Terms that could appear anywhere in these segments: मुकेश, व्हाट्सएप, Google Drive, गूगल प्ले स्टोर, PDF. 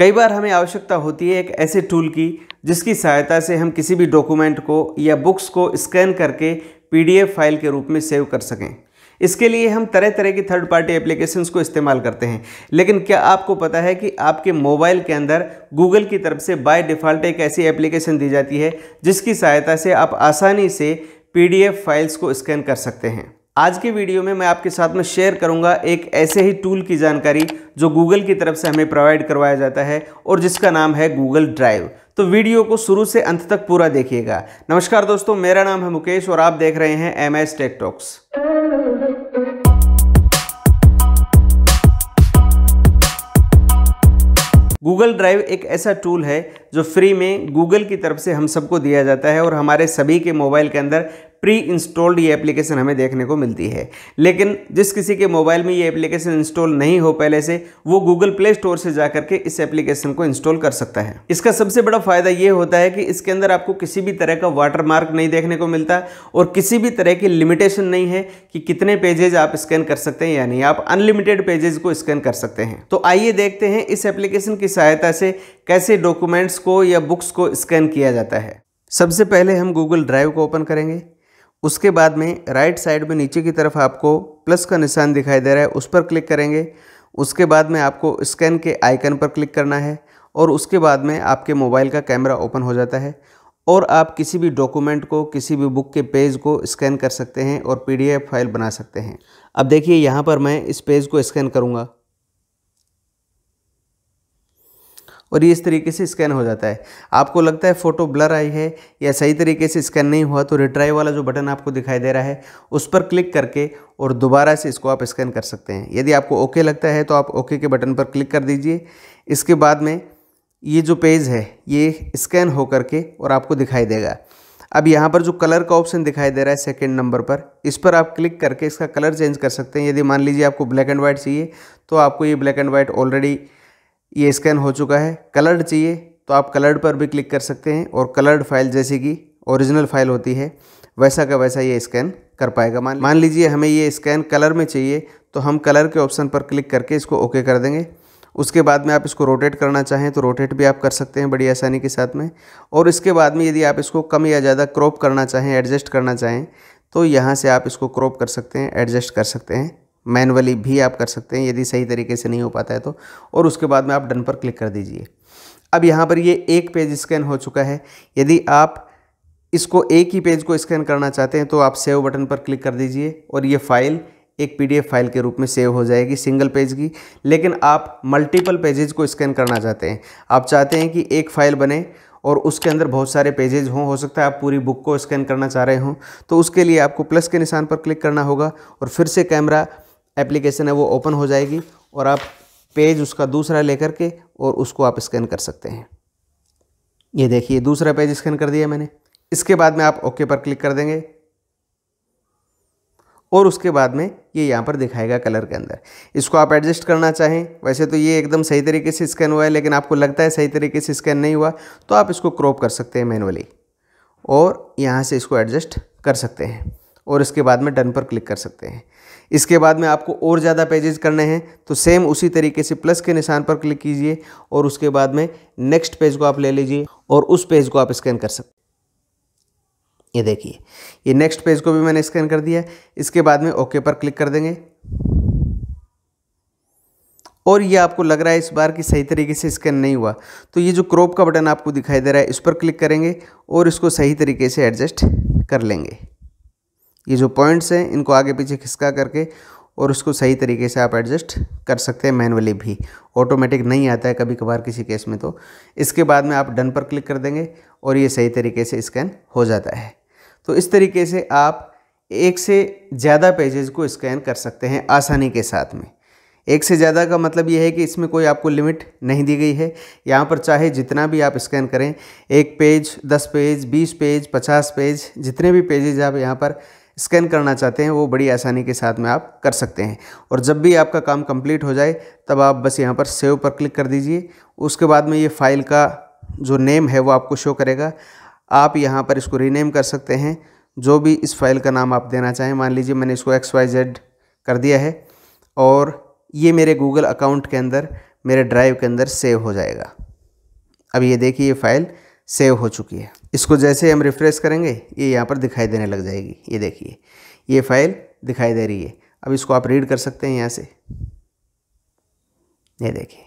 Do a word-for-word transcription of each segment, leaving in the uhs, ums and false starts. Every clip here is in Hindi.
कई बार हमें आवश्यकता होती है एक ऐसे टूल की जिसकी सहायता से हम किसी भी डॉक्यूमेंट को या बुक्स को स्कैन करके पीडीएफ फाइल के रूप में सेव कर सकें। इसके लिए हम तरह तरह की थर्ड पार्टी एप्लीकेशंस को इस्तेमाल करते हैं, लेकिन क्या आपको पता है कि आपके मोबाइल के अंदर गूगल की तरफ से बाय डिफ़ॉल्ट एक ऐसी एप्लीकेशन दी जाती है जिसकी सहायता से आप आसानी से पीडीएफ फाइल्स को स्कैन कर सकते हैं। आज के वीडियो में मैं आपके साथ में शेयर करूंगा एक ऐसे ही टूल की जानकारी जो गूगल की तरफ से हमें प्रोवाइड करवाया जाता है और जिसका नाम है गूगल ड्राइव। तो वीडियो को शुरू से अंत तक पूरा देखिएगा। नमस्कार दोस्तों, मेरा नाम है मुकेश और आप देख रहे हैं M S tech talks. Google drive एक ऐसा टूल है जो फ्री में गूगल की तरफ से हम सबको दिया जाता है और हमारे सभी के मोबाइल के अंदर प्री इंस्टॉल्ड ये एप्लीकेशन हमें देखने को मिलती है। लेकिन जिस किसी के मोबाइल में ये एप्लीकेशन इंस्टॉल नहीं हो पहले से, वो गूगल प्ले स्टोर से जा करके इस एप्लीकेशन को इंस्टॉल कर सकता है। इसका सबसे बड़ा फ़ायदा ये होता है कि इसके अंदर आपको किसी भी तरह का वाटरमार्क नहीं देखने को मिलता और किसी भी तरह की लिमिटेशन नहीं है कि कितने पेजेज आप स्कैन कर सकते हैं या नहीं। आप अनलिमिटेड पेजेज को स्कैन कर सकते हैं। तो आइए देखते हैं इस एप्लीकेशन की सहायता से कैसे डॉक्यूमेंट्स को या बुक्स को स्कैन किया जाता है। सबसे पहले हम गूगल ड्राइव को ओपन करेंगे। उसके बाद में राइट साइड में नीचे की तरफ आपको प्लस का निशान दिखाई दे रहा है, उस पर क्लिक करेंगे। उसके बाद में आपको स्कैन के आइकन पर क्लिक करना है और उसके बाद में आपके मोबाइल का कैमरा ओपन हो जाता है और आप किसी भी डॉक्यूमेंट को, किसी भी बुक के पेज को स्कैन कर सकते हैं और पीडीएफ फाइल बना सकते हैं। अब देखिए, यहाँ पर मैं इस पेज को स्कैन करूँगा और ये इस तरीके से स्कैन हो जाता है। आपको लगता है फ़ोटो ब्लर आई है या सही तरीके से स्कैन नहीं हुआ, तो रिट्राई वाला जो बटन आपको दिखाई दे रहा है उस पर क्लिक करके और दोबारा से इसको आप स्कैन कर सकते हैं। यदि आपको ओके लगता है तो आप ओके के बटन पर क्लिक कर दीजिए। इसके बाद में ये जो पेज है ये स्कैन हो करके और आपको दिखाई देगा। अब यहाँ पर जो कलर का ऑप्शन दिखाई दे रहा है सेकेंड नंबर पर, इस पर आप क्लिक करके इसका कलर चेंज कर सकते हैं। यदि मान लीजिए आपको ब्लैक एंड वाइट चाहिए तो आपको ये ब्लैक एंड वाइट ऑलरेडी ये स्कैन हो चुका है। कलर्ड चाहिए तो आप कलर्ड पर भी क्लिक कर सकते हैं और कलर्ड फाइल जैसे कि ओरिजिनल फाइल होती है वैसा का वैसा ये स्कैन कर पाएगा। मान मान लीजिए हमें ये स्कैन कलर में चाहिए तो हम कलर के ऑप्शन पर क्लिक करके इसको ओके कर देंगे। उसके बाद में आप इसको रोटेट करना चाहें तो रोटेट भी आप कर सकते हैं बड़ी आसानी के साथ में। और इसके बाद में यदि आप इसको कम या ज़्यादा क्रॉप करना चाहें, एडजस्ट करना चाहें, तो यहाँ से आप इसको क्रॉप कर सकते हैं, एडजस्ट कर सकते हैं, मैनुअली भी आप कर सकते हैं यदि सही तरीके से नहीं हो पाता है तो। और उसके बाद में आप डन पर क्लिक कर दीजिए। अब यहाँ पर ये एक पेज स्कैन हो चुका है। यदि आप इसको एक ही पेज को स्कैन करना चाहते हैं तो आप सेव बटन पर क्लिक कर दीजिए और ये फाइल एक पीडीएफ फाइल के रूप में सेव हो जाएगी सिंगल पेज की। लेकिन आप मल्टीपल पेजेज को स्कैन करना चाहते हैं, आप चाहते हैं कि एक फ़ाइल बने और उसके अंदर बहुत सारे पेजेज हों, हो सकता है आप पूरी बुक को स्कैन करना चाह रहे हों, तो उसके लिए आपको प्लस के निशान पर क्लिक करना होगा और फिर से कैमरा एप्लीकेशन है वो ओपन हो जाएगी और आप पेज उसका दूसरा लेकर के और उसको आप स्कैन कर सकते हैं। ये देखिए, दूसरा पेज स्कैन कर दिया मैंने। इसके बाद में आप ओके पर क्लिक कर देंगे और उसके बाद में ये यहाँ पर दिखाएगा कलर के अंदर। इसको आप एडजस्ट करना चाहें, वैसे तो ये एकदम सही तरीके से स्कैन हुआ है लेकिन आपको लगता है सही तरीके से स्कैन नहीं हुआ तो आप इसको क्रॉप कर सकते हैं मैनुअली और यहाँ से इसको एडजस्ट कर सकते हैं और इसके बाद में डन पर क्लिक कर सकते हैं। इसके बाद में आपको और ज़्यादा पेजेस करने हैं तो सेम उसी तरीके से प्लस के निशान पर क्लिक कीजिए और उसके बाद में नेक्स्ट पेज को आप ले लीजिए और उस पेज को आप स्कैन कर सकते हैं। ये देखिए, ये नेक्स्ट पेज को भी मैंने स्कैन कर दिया। इसके बाद में ओके पर क्लिक कर देंगे और ये आपको लग रहा है इस बार कि सही तरीके से स्कैन नहीं हुआ तो ये जो क्रॉप का बटन आपको दिखाई दे रहा है इस पर क्लिक करेंगे और इसको सही तरीके से एडजस्ट कर लेंगे। ये जो पॉइंट्स हैं इनको आगे पीछे खिसका करके और उसको सही तरीके से आप एडजस्ट कर सकते हैं मैनुअली भी, ऑटोमेटिक नहीं आता है कभी कभार किसी केस में तो। इसके बाद में आप डन पर क्लिक कर देंगे और ये सही तरीके से स्कैन हो जाता है। तो इस तरीके से आप एक से ज़्यादा पेजेस को स्कैन कर सकते हैं आसानी के साथ में। एक से ज़्यादा का मतलब यह है कि इसमें कोई आपको लिमिट नहीं दी गई है। यहाँ पर चाहे जितना भी आप स्कैन करें, एक पेज, दस पेज, बीस पेज, पचास पेज, जितने भी पेजेज आप यहाँ पर स्कैन करना चाहते हैं वो बड़ी आसानी के साथ में आप कर सकते हैं। और जब भी आपका काम कंप्लीट हो जाए तब आप बस यहाँ पर सेव पर क्लिक कर दीजिए। उसके बाद में ये फ़ाइल का जो नेम है वो आपको शो करेगा। आप यहाँ पर इसको रीनेम कर सकते हैं जो भी इस फाइल का नाम आप देना चाहें। मान लीजिए मैंने इसको एक्स वाई जेड कर दिया है और ये मेरे गूगल अकाउंट के अंदर मेरे ड्राइव के अंदर सेव हो जाएगा। अब ये देखिए ये फाइल सेव हो चुकी है। इसको जैसे हम रिफ्रेश करेंगे ये यहाँ पर दिखाई देने लग जाएगी। ये देखिए ये फाइल दिखाई दे रही है। अब इसको आप रीड कर सकते हैं यहाँ से। ये देखिए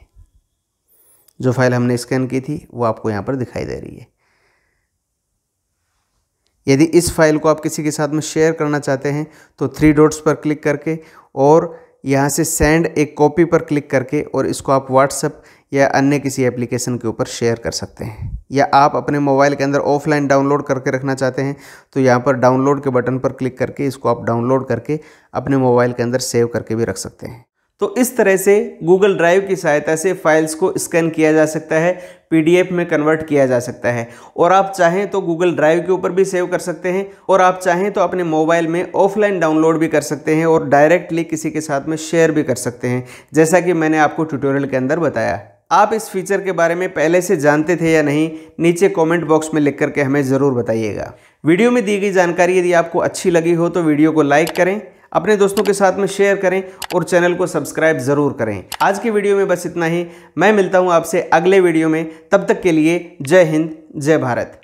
जो फाइल हमने स्कैन की थी वो आपको यहाँ पर दिखाई दे रही है। यदि इस फाइल को आप किसी के साथ में शेयर करना चाहते हैं तो थ्री डॉट्स पर क्लिक करके और यहाँ से सेंड ए कॉपी पर क्लिक करके और इसको आप व्हाट्सएप या अन्य किसी एप्लीकेशन के ऊपर शेयर कर सकते हैं। या आप अपने मोबाइल के अंदर ऑफलाइन डाउनलोड करके रखना चाहते हैं तो यहाँ पर डाउनलोड के बटन पर क्लिक करके इसको आप डाउनलोड करके अपने मोबाइल के अंदर सेव करके भी रख सकते हैं। तो इस तरह से गूगल ड्राइव की सहायता से फाइल्स को स्कैन किया जा सकता है, पीडीएफ में कन्वर्ट किया जा सकता है और आप चाहें तो गूगल ड्राइव के ऊपर भी सेव कर सकते हैं और आप चाहें तो अपने मोबाइल में ऑफलाइन डाउनलोड भी कर सकते हैं और डायरेक्टली किसी के साथ में शेयर भी कर सकते हैं, जैसा कि मैंने आपको ट्यूटोरियल के अंदर बताया। आप इस फीचर के बारे में पहले से जानते थे या नहीं, नीचे कमेंट बॉक्स में लिख करके हमें ज़रूर बताइएगा। वीडियो में दी गई जानकारी यदि आपको अच्छी लगी हो तो वीडियो को लाइक करें, अपने दोस्तों के साथ में शेयर करें और चैनल को सब्सक्राइब ज़रूर करें। आज की वीडियो में बस इतना ही। मैं मिलता हूँ आपसे अगले वीडियो में। तब तक के लिए जय हिंद, जय भारत।